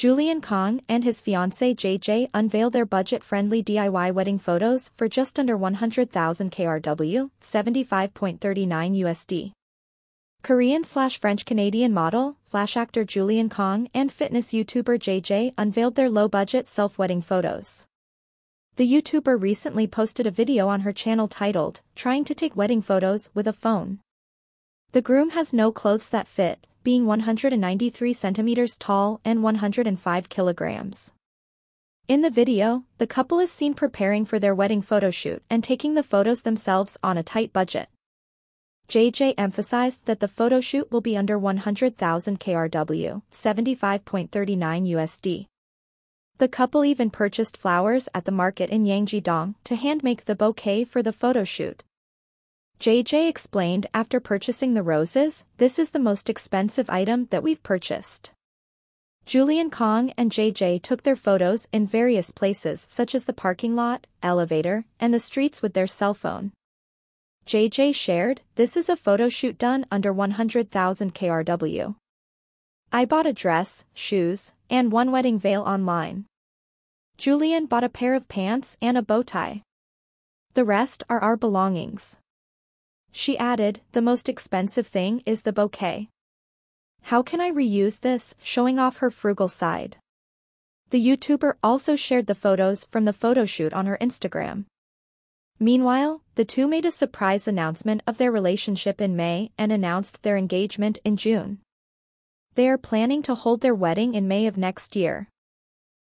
Julien Kang and his fiancée JJ unveil their budget-friendly DIY wedding photos for just under 100,000 KRW, $75.39. Korean/French-Canadian model, / actor Julien Kang and fitness YouTuber JJ unveiled their low-budget self-wedding photos. The YouTuber recently posted a video on her channel titled, "Trying to Take Wedding Photos with a Phone." The groom has no clothes that fit, being 193 centimeters tall and 105 kilograms. In the video, the couple is seen preparing for their wedding photoshoot and taking the photos themselves on a tight budget. JJ emphasized that the photoshoot will be under 100,000 KRW, $75.39. The couple even purchased flowers at the market in Yangjidong to hand-make the bouquet for the photoshoot. JJ explained after purchasing the roses, "This is the most expensive item that we've purchased." Julien Kang and JJ took their photos in various places such as the parking lot, elevator, and the streets with their cell phone. JJ shared, "This is a photo shoot done under 100,000 KRW. I bought a dress, shoes, and one wedding veil online. Julien bought a pair of pants and a bow tie. The rest are our belongings." She added, "The most expensive thing is the bouquet. How can I reuse this?" showing off her frugal side. The YouTuber also shared the photos from the photoshoot on her Instagram. Meanwhile, the two made a surprise announcement of their relationship in May and announced their engagement in June. They are planning to hold their wedding in May of next year.